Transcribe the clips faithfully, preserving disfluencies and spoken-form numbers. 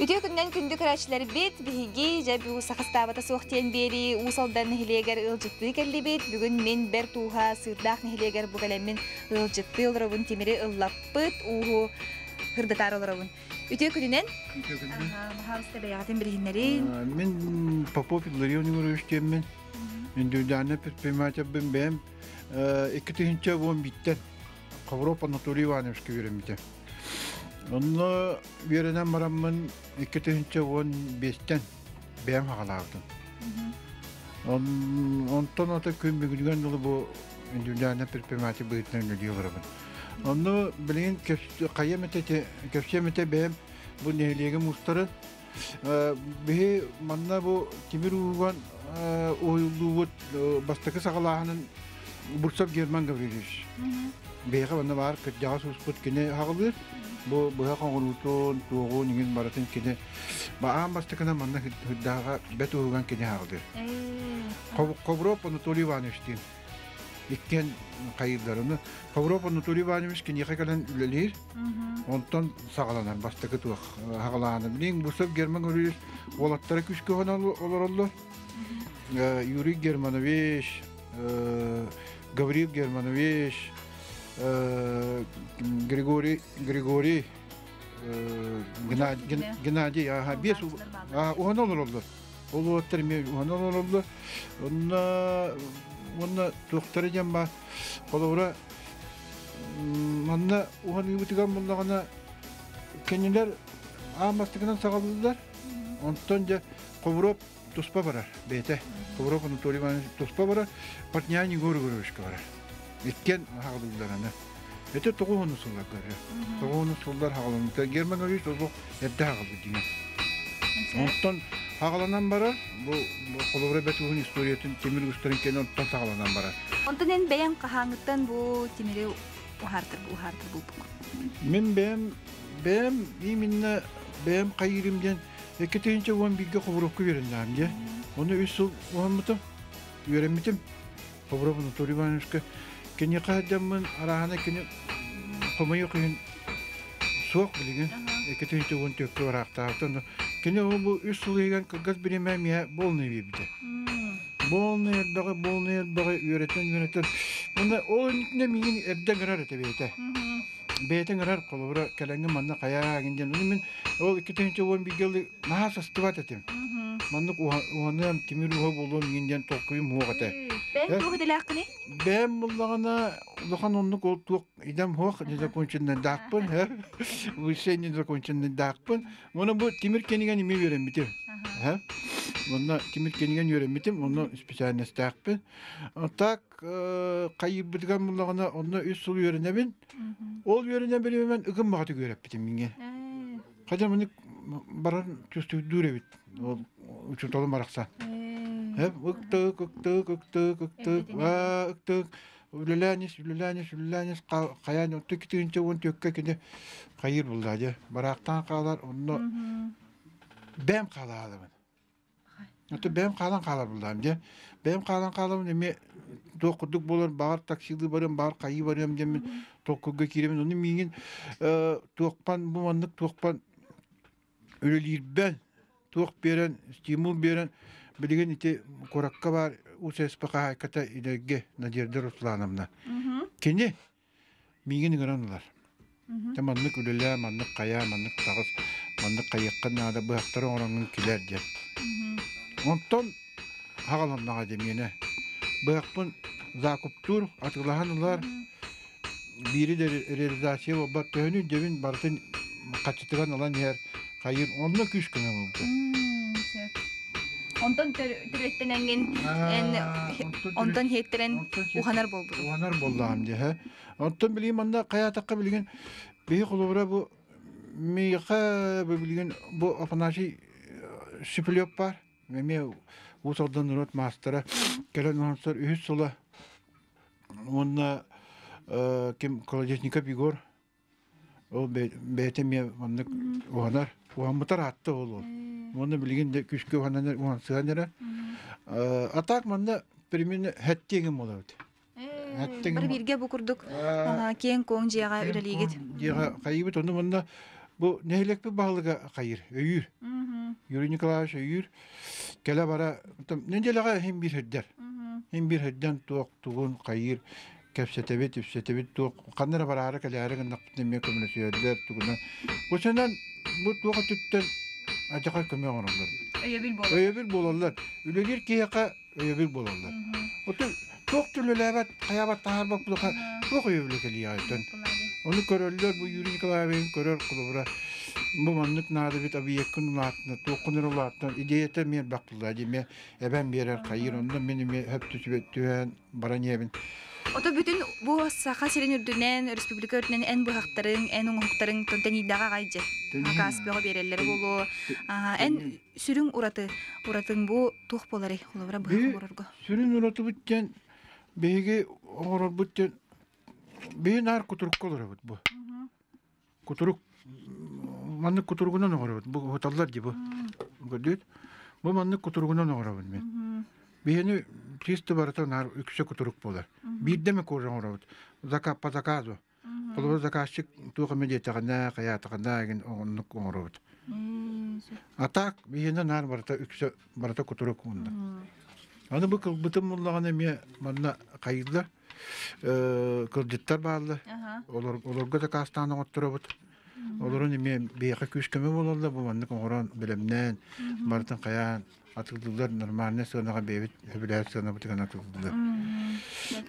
Bütün günden kündük araçları bit, bihigi, cebi usakız tabata soğukten beri, usaldan nehliyegar ılcıktığı geldi bit, bugün min ber tuha, sırdak nehliyegar bu kalemin ılcıktığı olarabın temiri ıllapıt, uhu hırdatar olarabın. Ütüye kündünen? Ütüye kündünen. Maharus'ta beyatın bilginleri. Ben Popopilleri onunla görüştüm ben. Endüldağına pırpırmaca ben ben. İki tühinçe on bitten. Avrupa Anatoli'yi varmış ki verim bitten. Onunla verene maramın iki tühinçe on beşten. Ben hakalardım. Ondan ata köyün bir günlüğün dolu bu endüldağına pırpırmaca bıyıtlarını diyorlar ben. Onu bilin kayamete kefşemete ben bu nehliğe mustarın bir manna bu kimir uğan oyulduğu bastakı sakalağının bursap german gaviriş. Beyha bana var kıtcağı susput kine hağılır. Bu bıha konulutun tuğun ingin baratın kine bağım bastakına manna hıddağa bet uğan kine hağılır. Kobrop Anatoli Vanishtin. İkken kayıtlarını Avrupa'nın turi varmış ki nihayetinde ülelir, ondan sağlanan baştaki tuğ halanan. Benim bu sab German görüyoruz, vallattara küçük olan olarlar. Yuri Germanoviç, Gavril Germanoviç, Grigori Grigori, Gennadi, aha bir, aha ohan olarlar. Vallattara mı ohan olarlar? Onlar Onunla doktoracağım ben, kalıbıra, onunla uhan yubutigan bunlarına kendiler ağmastıkından sağladılar. Ondanca Kovrop tospa varar, beyte. Kovrop Anatoli Vanish'in tospa varar, partniyani göre görüşkü varar. İkken hağlıdılar ana. Ete toğu honu sollar görüyor. Toğu honu sollar hağlanmışlar. Germen öyle işte o evde hağlıdılar. Ondan hağlanan varar. Bu kolabora betuhun historiyetin temir ustaların kendine ondan sağlanan bara. Ondan en beğen kahangıttan bu temiri uhardır bu uhardır bu. Ben beğen beğen iyi minna beğen kayırımdan ketince on bilgi kovroku verendim diye. Onu üç yıl uhanmadım, öğrenmedim. Kovrobun torbanışka kendi kahdamın arahana kendi komayı kıyın soğuk bilgin. Ketince on tekrar aktardım. Kendi o bu üç yıllıkken kagaz bilemem ya bol nevi bide. Bol nevi bide, bol nevi bide öğreten yöneten. Bunda onun ne miyin evde karar etebiyete. Biyete karar kolabora kalengim manna kaya giden. Onun min o iki tane on bir geldi nasıl istivat ettim. Manna uhanam timir uha bolum giden tokuyum huakte. Ben bu kadar aklı. Ben bunlarına lokan onluk olduk idam huak nizak konçundan dağpın ha. Bu şey nizak konçundan dağpın. Ona bu timir kenigen imi öğrenmedim. Ha. Ona timir kenigen öğrenmedim. Ona spesialist dağpın. Tak kayıp bıdgan bunlarına ona üç sulu öğrenemin. Ol öğrenebilirim ben ıgın bakatı öğretmedim bine. Kadar bunu baran çöztü dürevit. Uçurtalım araksan. Hep ıktık ıktık ıktık ıktık va ıktık ülülanis ülülanis ülülanis kayan ıktık itince on tökke kine kayır buldaca baraktan kalar onu bem kalardım. Otu bem kalan kalar buldum diye bem kalan kalarım demi dokuduk bolar bağır taksili barım bağır kayı barım demi tokuga kiremin onu mingin tokpan bu manlık tokpan ülülir ben tok beren stimul beren Bilgin iti korakka var, U S P K'a hakikata ilerge Nadir'de Ruslan'ımda. Kendi bilgini görenler. Manlık ülüle, manlık kaya, manlık tağız, manlık kayıkkan nada bıraktara oranın kiler diye. Ondan hağalanlığa demeyene. Bırakpın zakuptur, atılahanlar. Biri de realizasiye oba töhünü devin baratın kaçıtıran alan yer. Hayır, onunla küş günü buldu. Ondan türetten engin, ondan heytren uhanar boldu. Uhanar boldu amca ha. Ondan bileyim anda kaya takka bilgin, bir kulubra bu miyaka bilgin bu apanaşı süplüp var. Memi usuldan nurut mastera, gelen unsur üç sola, onda kim kolejnikap igor, o betemiye mandık uhanar, uhamutar hatta olur. Onu bilgin de küçük olanlar, olan sığanlara. Atakmanda primine hettiğim olardı. Hettiğim. Birge bu kurduk. Kiyen koncağa üreliğe git. Kaybet onu bunda Bu nehlek bir bağlıga kayır, öyür. Yürüyünü kılağış öyür. Kele bara, nenceleğe hem bir hüdder. Hem bir hüdden tuğuk, tuğun, kayır. Kepsetebit, üpsetebit tuğuk. Kanlara bara ağrı kele ağrı nakitlemeye kömünesi ödüler tuğuna. Bu senden bu tuğuk tütten acıkar kömüye onarlar. Öyebil boğulur. Öyebil boğulurlar. Ülüler ki yaka öyebil boğulurlar. Çok türlü levet, kayabat, tahar bak, çok öyebil keli yağıdan. Onu görürler, bu yürüyün kılağabeyim görür kulubura. Bu manlık nâdı bit abi yakın ulatına, dokunur ulatına, ideyete miyem baktılar diye. Eben bir yer kayır, ondan benim hep tüsübettiğen baranyebin. O da bütün bu sahasirin ürdünen, Respublika ürdünen en bu hakların, en unukların töntenidlağa gaycı. Hakasbığa berelleri bulu. En sürün uratı, uratın bu tohpoları kulubura bıhak uğrargu. Sürün uratı bütten, beyge uğrar bütten. Bir nar kuturuk olur bu. Kuturuk, manlık kuturuğundan olur bu. Bu hotallar gibi. Gördün? Bu manlık kuturuğundan olur ben. Beni testi barata nar yüksek kuturuk olur. Bir demek olur olur. Zaka patakazo. Olur zakaşık tuğ medetagna hayatagna gün onluk olur. Atak beni nar barata yüksek barata kuturuk onda. Ana bu bütün bunlara ne manla kayıtlar. Kılcıtlar bağlı. Olurga da kastanı oturup otur. Olurun ime beyge küskeme olurlar. Bu manlık oran bilimden, martın kayan atıldılar. Normalde sığınağa beyvet, hübiler sığınağa bıtıkan atıldılar.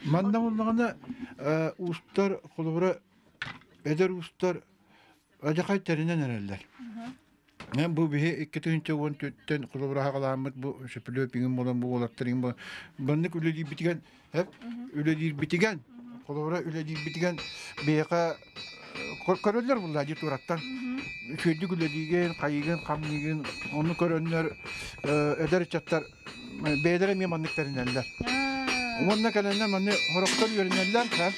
Manda bunlarına uçlar, kulubura eder uçlar acakay terinden ererler. Bu bir iki tünce on tütten kulubura hakalanmış bu şüpheli öpüngün olan bu olattırın bu. Banlık öyle değil bitigen hep öyle değil bitigen kulubura öyle değil bitigen beyaka korkarırlar bunlar diye turattan. Köydük öyle değilgen, kayıgen, kamligen onu görünler eder çatlar beydere manlıkların eller. Onunla kalanlar manlı horoktar yöneller ha.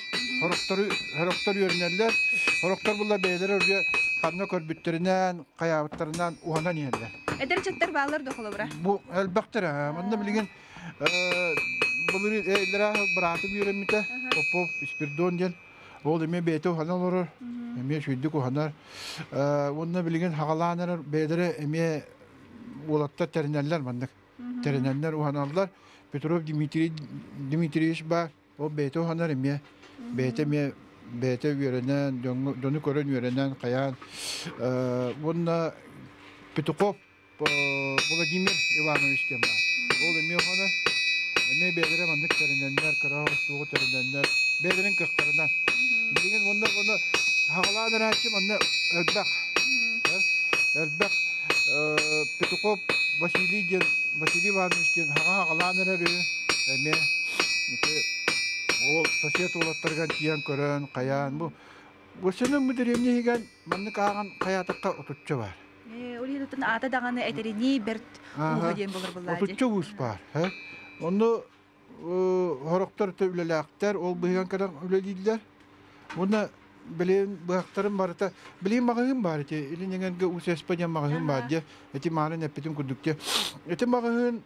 Horoktarı horoktar yöneller. Horoktar bunlar beydere öyle kanlı körbütlerinden, kayabıtlarından uhanan yerler. Eder çatlar bağlar dokulu bura. Bu elbaktır ha. Bunda bilgin bunları ellerine bırakıp yürümüte. Hop ispirdon gel. Bol emeği beyti uhanan olur. Emeği şüydük uhanar. Bunda bilgin hakalanır. Beydere emeği ulatta terineller bandık. Terineller uhanarlar. Petrov Dimitri Dimitriyeviç var. O beyti uhanar emeği. Beyti emeği. Beytev yörenden, dönük ören yörenden kayan. Bununla Petukov Vladimir Ivanoviç diyemler. Oğlu Miyohan'a emeği beydere manlık terindenler, Karahavuz Doğu terindenler, beyderin kırklarından. Bilgin bunlar bunu hakalanır açım, anne Elbek. Elbek Petukov Vasili diyen, Vasili Ivanoviç diyen hakalanır arıyor. Emeği o taşıyat olatlargan tiyan körön, kayan bu. Bu sene müdürümne higen manlık ağan kayatıkka otutça var. Oli tutun ata dağını eterini bert uğudu diyen bulur bunlar. Otutça uç var. Onu horoktar öte ülelaktar, ol bıyıgan kadar üleliydiler. Bunda bileğin bıyaktarım var. Bileğin mağıhın var. Elin yengenge uç Espanyan mağıhın var diye. Eti mağının epetim kurdukça. Eti mağıhın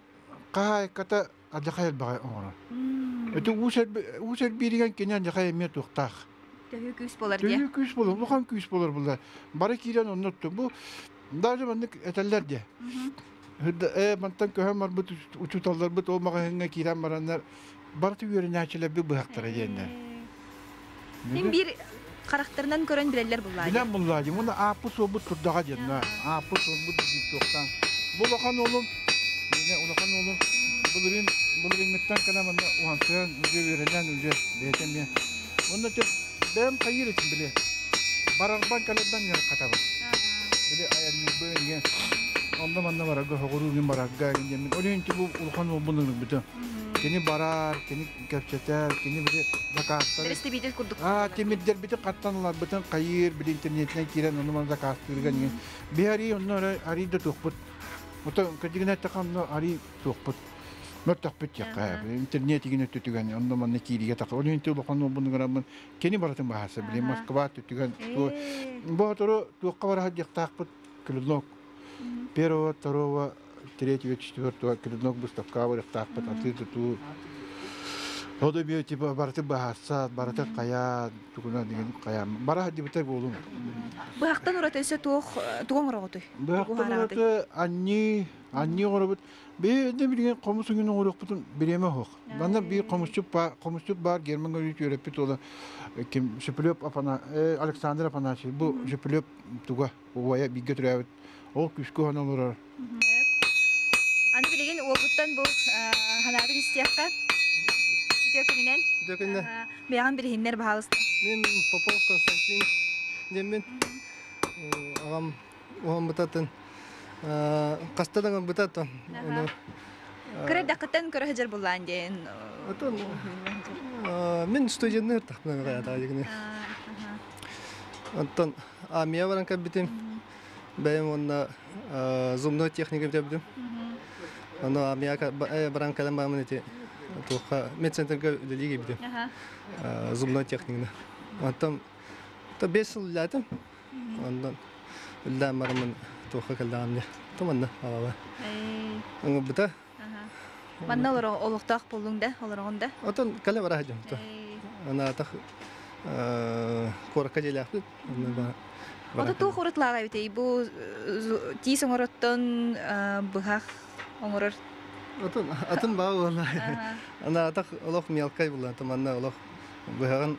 kahay kata adakayel bağı ona. Öte uçer birigen kenen yakaya emniyet uktağ. Tövü küs bolar diye. Tövü küs bolar, ulan küs bolar bunlar. Barak ilan onu tuttu. Bu daha zamanlık eteller diye. E bantan köhem var, uçutallar, bu olmağa henge kiran varanlar. Baratı yörüne açıla bir bıhaklara diyenler. Hem bir karakterinden gören bilenler bunlar. Bilen bunlar diye. Buna apı soğubu turdağa diyenler. Apı soğubu dizik yoktan. Bu ulakan oğlum. Ulakan oğlum. Bulurin. Bulurin mitten kanamanda uhansıyan, önce verilen, önce beyten bir. Bunda tep, ben kayır için bile. Bararban kalemden yarı katabı. Bile ayarını böyle gen. Ondan anna baragga, hukuru gün baragga gen. Öyle ki bu ulkan o bunun bütün. Kini barar, kini kepçeter, kini bile zakaslar. Tereste bitir kurduk. Haa, temidler bütün katlanlar, bütün kayır, bile internetten kiren, onu bana zakastırgan gen. Bir hari onunla hari de tuhbut. Oto, kadigine takamla hari tuhbut. Nötak bit yakaya, interneti yine tütügen, ondan ne kiri yatak. Onun için ulakanın bunun gramın, kendi baratın bahası bile, Moskva tütügen. Bu hatırı, tuğkavar had yaktak bit, kilodnok. Perova, tarova, tretyi ve çiçtüver tuğa, kilodnok bu stavkavar yaktak bit, atlı tutu. Oda biyotipi barıtı bahasat, barıtı kaya, tuğuna dingin kaya. Barah dibitek oğlum. Bu haktan orada ise tuğ, tuğum rağıtı. Bu haktan orada anne, anne orada bir de bilgin komusun günü orada bütün bileme yok. Bana bir komusçu var, komusçu var, Germen Gölü'yü öğretip olan kim, Şüpülöp apana, Alexander Apanaşı, bu Şüpülöp tuğa, ovaya bir götürüyor. O küskü hanım olur. Anne bilgin oğuttan bu hanarı istiyakta. Dökünen. Dökünen. Beyan birihinler bahalısın. Ben Popov Konstantin demin ağam oğam butatın. Kastadan butatın. Kıra dakıtan kıra hacer bulan deyin. Atın. Ben studiyenler takmına kadar dağıdığını. Atın. Amiye varan kabitim. Benim onunla zoomlu teknikim yaptım. Onu amiye varan kalan bağımın eti. Toha medcentre'ga ödeliğe gidiyor. Zumla teknikinde. Antam, ta besl ladım. Andan, lam varımın toha kalamlı. Tamanda, hava. Onu bıta. Bana olur olukta, polunda, olur onda. Antan kalle var hacım. Ana tak korkacılar. Antan toh orutlara biteyi bu tis onuruttan buhak onurur. Atın, atın bağı ola. Ana atak olak miyalkay bulan. Tamanna olak bıhağın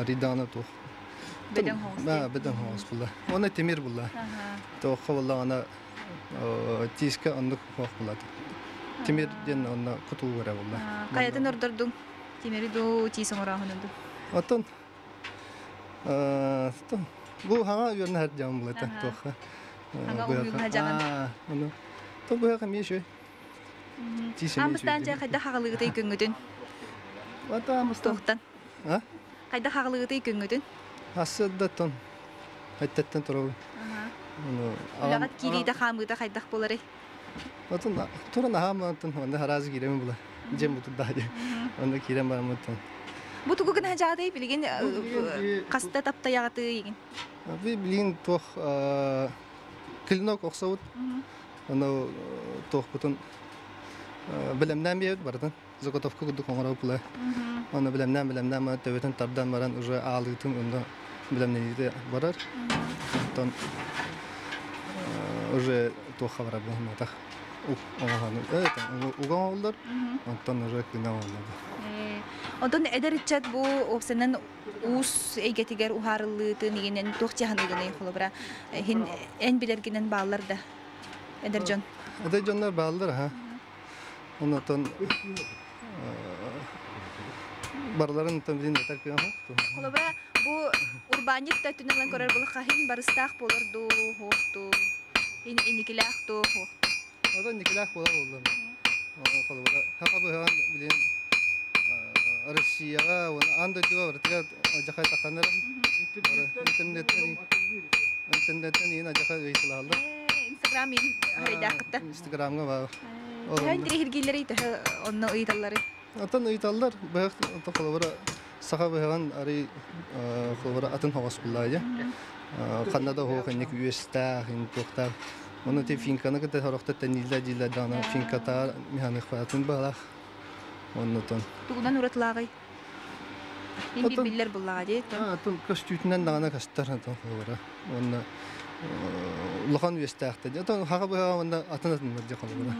aridana toh. Beden hoğuz. Ha, beden hoğuz bulan. Ona temir bulan. Tohka bulan ona tiske anlık hoğuz bulan. Temir den ona kutu uğra bulan. Kayatın ordurdun. Temiri do tisan orağınındu. Atın. Bu hana yörünü her can bulan. Hana uygun hacanın. Onu. Tabii her kimi şey. Amstan diye kayda harlığı değil günüdün. Vata Amstan. Ha? Kayda harlığı değil günüdün. Hasadatan. Hattatan turalı. Aha. Lagat kiri de hamıda kayda bolary. Vatan turun hamantın onda haraz giremi bula. Cem butu daje. Onda kirem barmatan. Butu gugun hajadey bilgin qasta tapta yaqatıyın. Abi bilgin toh kılnok oqsawut. Onu tohbutun bilemden bir vardı. Zagotovka kuduk onlara pula. Onu bilemden bilemden ama tövbetin tabdan varan uca ağlıktım onda bilemden diye varar. Ton uca tohka varar bu matak. Oğlanı evet oğlan oldular. Ondan uca kına oldu. Ondan eder içat bu opsiyonun us egetiger uharlıdı niyenen tohçahanı gene kolabra. Hin en bilerginen bağlar da. Edercan. Edercanlar bağlıdır ha. Ondan barların temizliğini takip ediyor. Kolaba bu urbaniyet tatınlarla karar bulup kahin barıstak polar do hoştu. İn inikilah do hoştu. O da inikilah polar oldu. Kolaba haka bu hemen bilin Rusya'ya ve Anadolu'ya vartıya acakay takanlar. İnternetten internetten yine acakay vesilahlar. Instagram'ın haydakta. Instagram'a var. Hangi dergilere de onu uyduları? Atın uydular, bayağı da kolabora sahabehan arı kolabora atın havas bulaydı. Kanada hoşun nek U S'ta, Hindistan'da. Onu te Finkan'a kadar harakta tenizler cilde dana Finkatar mihanik faratın balah. Onu ton. Tuğdan uğratlağı. Hindi biller bulaydı. Atın kastütünden dana kastar atın kolabora. Onu Lahan üniversitede ya da haka bu hava onda atın atın mı diye kalıyor.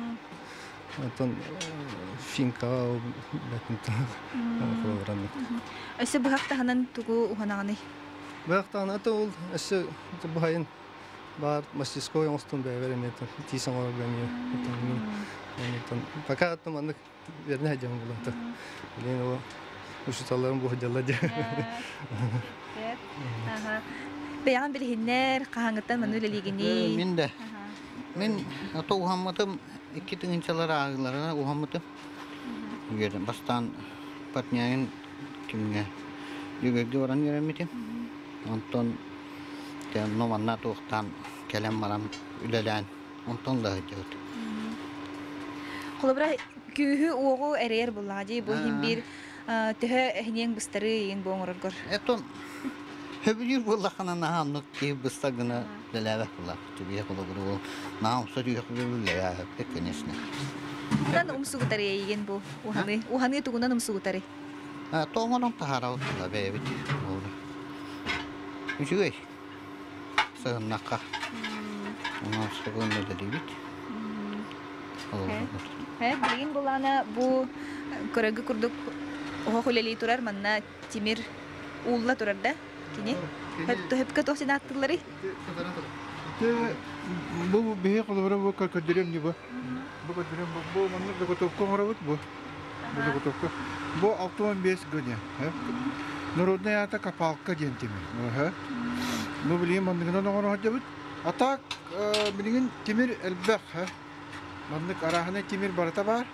Atın finka, betinta, falan. Aslında bu hafta hanan tuğu hanani. Bu hafta hanan tuğul aslında bu hayın bar masjid koyu mustun beyverim ya da tisan olarak beniyor. Fakat atım anlık yerine hacım bulan da. Yani o müşterilerin bu hacıladı. Beyan bilhinler kahangıttan manule ligini. Min de, min hatta uhammadım iki tınçalara ağırlarına uhammadım. Gördüm, bastan patniyayın kimge, yügekli oran göremedim. Ondan de numanna tuğuktan kelem varam ülelen, ondan da hıcıgıdı. Kulubra kühü oğu erer bullacı, bu him bir tühe ehniyen bıstarı yiyin bu onurur gör. Eton. Hepimiz bullakana nahamlık diye bıstagına delevek bullak. Tabii ki o da bu nahamsız yokluğuyla hep kendisine. Nana umsugutar yayın bu. Uhanı, uhanı tuğuna umsugutarı. Ah, toğunun tahara otla be bit. Üçüğe. Sen nakka. Ona soğun da dibit. He, bilin golana bu karagı kurduk. O koleli turar manna timir ulla turar da. Kini. Hep hep katosin attıları. Bu bir kulağı bu kadirem gibi. Bu kadirem bu manna katok kongravat bu. Bu katok. Bu altmış beş güne. Narodnaya ta kapalka gentimi. Aha. Bu bileyim manna ne onu hadi. Atak bilin timir elbek ha. Manlık arahane timir barata var.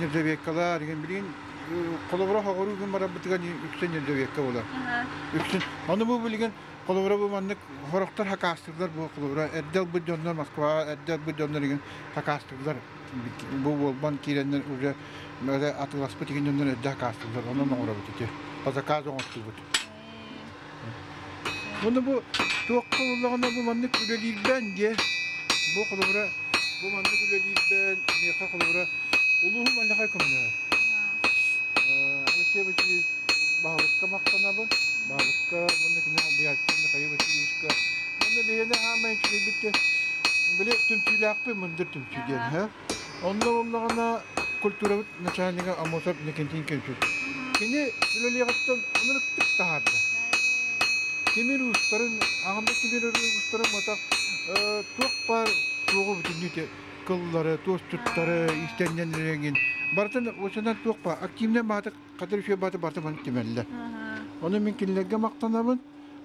Nevzebekkalar bilin kolabora hagoru gün bara bitigan yüksen nevzebekka ola. Yüksen. Onu bu bilin kolabora bu manlık horoktar hakastırlar bu kolabora. Eddel bu dönler Moskva, eddel bu dönler gün hakastırlar. Bu bolban kirenler uca böyle atlas bitigan dönler eddel hakastırlar. Onun orada bitike. Pazakaz onstu bit. Bunu bu doktorlarına bu manlık böyle değil bence. Bu kolabora bu manlık böyle değil ben. Meyka kolabora. Uluhum alakay kumlar. Alışıya başlıyoruz. Bağlıkka maktana bu. Bağlıkka bunun kimden bir yerden kayıp başlıyoruz. Bunun bir yerine hemen şöyle bitti. Böyle tümçüyle akbı mındır tümçüyle. Ondan onlarına kültüre bit. Neşanlığa amosap nekentin kemşir. Şimdi böyle yakıttım. Onları tık daha da. Kimir ustaların, ağamda kimir ustaların matak. Çok par çoğu bütünlükte kılları, toz tutları, istenenlere gidin. Baratan o senden çok par. Aktimden batık, kadar şey batı bartı banık demeliler. Onu mümkünlerge maktanamın.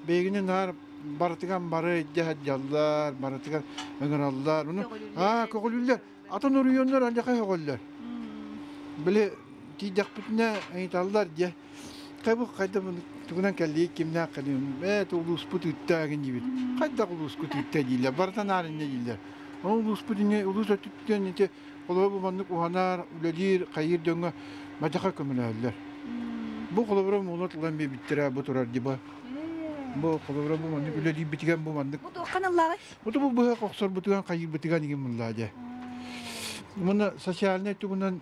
Beyginin ağır baratıkan barı cehaccallar, baratıkan önerallar. Haa, kokulüller. Atan oruyonlar ancak kokullar. Böyle tijak bütüne ayıtallar diye. Kabuk kaydımın. Tuğunan kalliyi kimden akılıyım? Evet, ulus putu üttağın gibi. Kadda ulus putu üttağın değiller, baratan ağrında değiller. Ama ulus putu, ulus putu üttağın ete, kolaba bu manlık uhanar, uledir, kayır dönge, madaka kömülerler. Bu kolabra muğlatılan bir bittire, bu turar diba. Bu kolabra bu manlık, uledir bitigen bu manlık. Bu da okan Allah'a. Bu da bu buha koksar bitigen, kayır bitigen gibi bunlarca. Buna sosyaline tuğunan,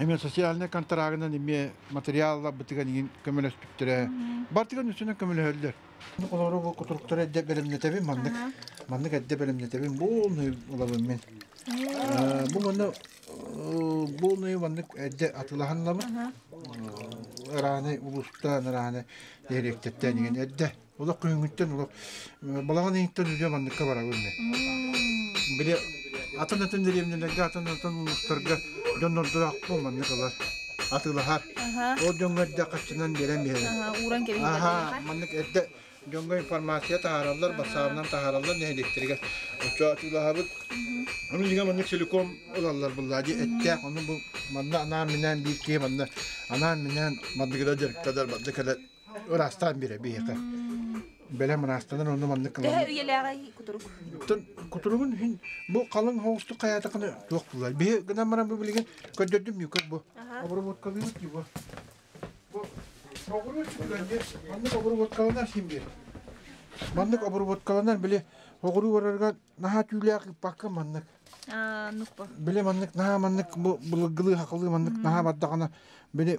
Emel sosyaline kantar ağından emeye materyalla bıtıganın kömüle sütüktüre. Bartıganın üstüne kömüle öldür. Onları bu kuturukları edde benimle tebim mandık. Mandık edde benimle tebim. Bu olmayı olabilirim ben. Bu mandık, bu olmayı mandık edde atılahanla mı? Rane, ulustan rane, diyeriktetten yiyen edde. Ola kuyumütten, ola balağın eğitten ödüyor mandıkka bara ölme. Bile atan atan deriyemlerle, atan atan uluslarla. Dönler durak olman ne kadar atılahar. O dönler de kaçından gelemeyelim. Uğran kebim kadar yakar. Manlık ette dönler farmasiye taharallar, basağımdan taharallar ne elektriğe. Uçağı atılaha bıt. Onun için manlık silikon olanlar bunlarca ette. Onun bu manlık anaminen bir ki manlık anaminen manlık kadar manlık kadar orastan biri bir yakar. Belem rastadan onu manlık kalan. Daha üyelere kuturuk. Kuturuğun bu kalın hoğustu kayatakını yok bunlar. Bir gıdan bana bu bilgin götürdüm yukarı bu. Abur vodkalı yok ki bu. Bu abur vodkalı önce manlık abur vodkalılar şimdi. Manlık abur vodkalılar bile hoğuru varargan naha tüyleğe bakka manlık. Bile manlık naha manlık bu bulgılı hakalı manlık naha baddağına bile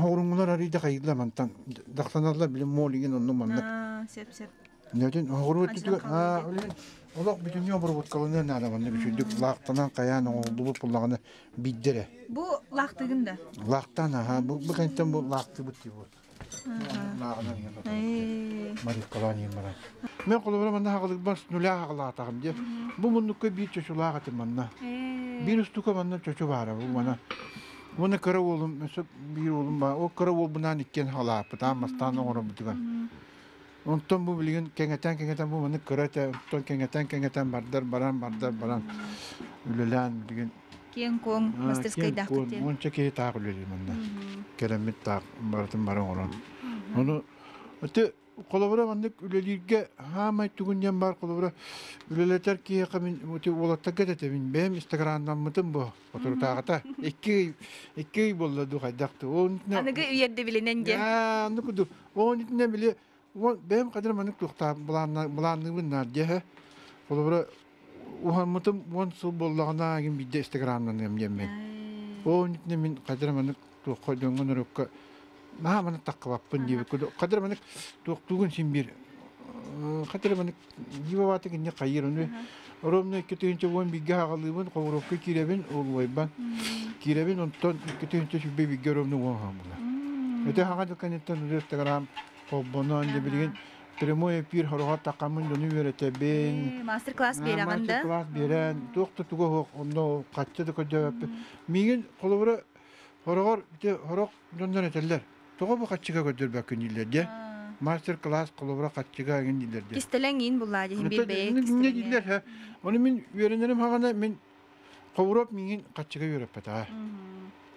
hoğurunlar arayda kayıdılar mantan. Daksanarlar bile moğligin onu manlık. Sep sep. Neden hoğuru tutuyor? Ha öyle. Allah bütün yağmur botkalarını nerede bana bir şey dük laqtanan kayan oldu bu pullağını biddire. Bu laqtığın da. Laqtan ha bu bu kentten bu laqtı bu tipi bu. Laqtan yana. Mari kalani mara. Men qolubra manda haqlıq bas nula haqla taqım diye. Bu mundukka bir çöçüla qatım manda. Bir üstüka manda çöçü var bu mana. Bunu qara oğlum mesela bir oğlum var. O qara oğul bundan ikken hala pıtanmastan oğru bitigan. Ondan bu bilgin kengeten kengeten bu manlık kırata, ondan kengeten kengeten bardar baran bardar baran ülülen bilgin. Kengkong, masterskayı dağıtı diye. Kengkong, onca kere dağıtı ülüyüm ondan. Keremit dağıtı, baratın baran oran. Onu, öte kolabara manlık ülülerge, hamay tügünden bar kolabara ülületer ki yakamin, öte olatta gadetemin, benim Instagram'dan mıtım bu, oturup dağıta. İki, iki bolladı kaydağıtı. Anıgı üyerde bilinence. Ya, anıgı, onun içine bile benim kadarım anık doktor bulanlar bulanlar bunlar diye, kolabora Oha mutum on su bollağına gibi bir de Instagram'dan yemem. O ne min kadramanık koydungun rokka. Naha bana takvappın diye koydu. Kadramanık doktuğun şimdi bir. Kadramanık gibi vaatı ki ne kayır onu. Romne kötüyünce on bir gağalı on kovrokka kireben olvay ban. Kireben ondan kötüyünce şu bir görümlü on hamla. Öte hakkında kanıttan Instagram kobonan diye bilgin. Premoye bir haroha takamın dönü verete ben masterclass veren anda masterclass veren doktor tuğo onu kaçtı da cevap migin kolora horor de horok dönere teller tuğo bu kaçıga götür bakın illerde masterclass kolora kaçıga gindilerde istelengin bullahi bir bey gindiller ha onu min verenlerim hakkında min kovrop migin kaçıga yörepet ha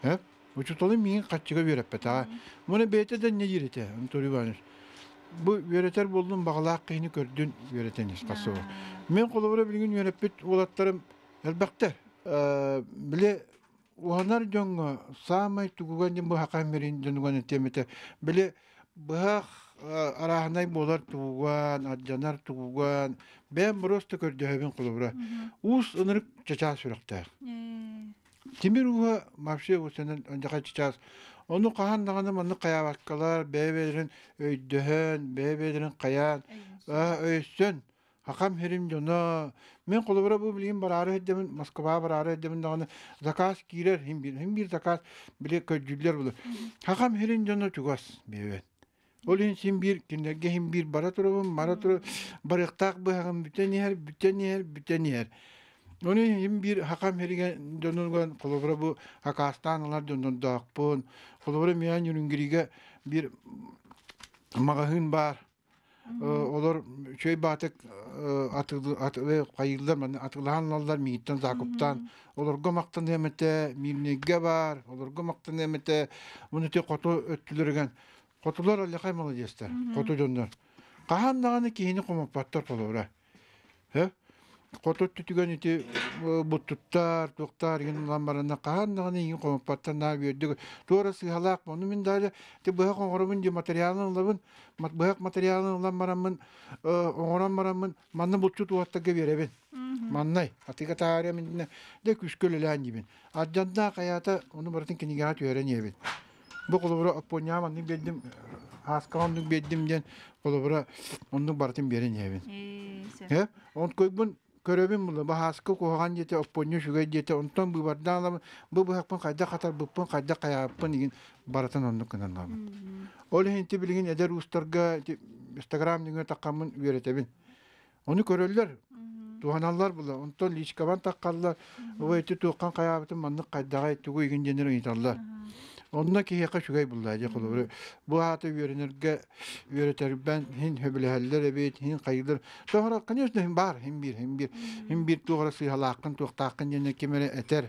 ha uçutolu migin kaçıga yörepet ha bunu beyte de ne yirete antori varır. Bu yöreter buldum bağla kıyını gördün yöreten iskası var. Men kolabora bilgin yönetbet olatlarım elbette. Bile ohanar dönü sağmay tuğugan bu hakan verin dönügan temete. Bile bıhak arahanay bolar tuğugan, adcanar tuğugan. Ben burası da gördü hemen kolabora. Uğuz ınırık çaçağı sürekte. Timir uğa mafşe o senden önceki çaçağı. Onu kahandağını manlı kayavakkalar, beyvelerin öydühen, beyvelerin kayan, öysün, hakam herim dönü. Men kolabora bu bilgin bararı eddemin, Moskova bararı eddemin dağını zakas girer, hem bir, hem bir zakas bile köylüler bulur. Hakam herim dönü çugas beyven. Olun sen bir, kinderge hem bir baratırım, baratırım, barıktaq bıhağın bütün yer, bütün yer, bütün yer. Onu hem bir hakam herigen dönülgen kolabora bu hakastanalar dönülgen dağpın. Kolabora meyan yörüngirige bir mağahın var. Olar şey batık atığı kayırlar, atılahanlar miyitten, zakuptan. Olar gomaktan emete, mirnege var. Olar gomaktan emete. Bunu te kotu öttülürgen. Kotular alakay malacester, kotu döndür. Kahan dağını kihini komak battar kolabora. He? Kotot tütügen iti bu tuttar, doktar yine lambarına kahanlığını yine kompattan nabiyorduk. Doğrusu halak mı? Onu min dağlı te bıhak oğramın diye materyalını alamın, bıhak materyalını alamın, oğramın, manna butçu tuhatta geberevin. Mannay, hakikat ağrıya mindine de küşkülülen gibi. Adcanda hayata onu bırakın ki nigahat öğreniyebin. Bu kolabora aponyamını bildim, haskamanlık bildim diyen kolabora onu bırakın biriniyebin. He? Onu koybun. Görevim bula bahaskı koğan yete opponyo şugay yete ondan bu bardanla bu bu hakpın kayda katar bupun kayda kayapın igin baratan ondan kananlam. Ola hinti bilgin eder ustarga Instagram dingö takamın üretebin. Onu görürler. Tuhanallar bula ondan liçkavan takallar o eti tuğan kayapın manlı kayda tuğu igin denir insanlar. Ondan ki heka şugay bulaja kolur. Bu hatı yörenerge yöreter ben hin höblehaller ebet hin kayılır. Doğru kanıyorsun hem bar hem bir hem bir hem bir doğrusu halakın tohtaqın yine kimere eter.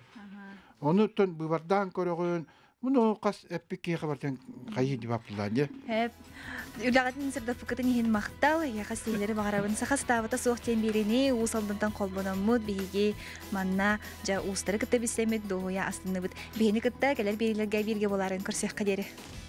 Onu tun bu bardan koruğun. Bunu kas epik ki haberden kayı dibapulaja. Hep ülağatın sırda fıkatın hin mahtal ya kasiyleri bağrabın sakas tavata sohten birini usaldan kolbona mud bihi manna ja ustarık tabisemek doğuya aslında bit beni katta gelir biriler gayirge boların kırsak kaderi.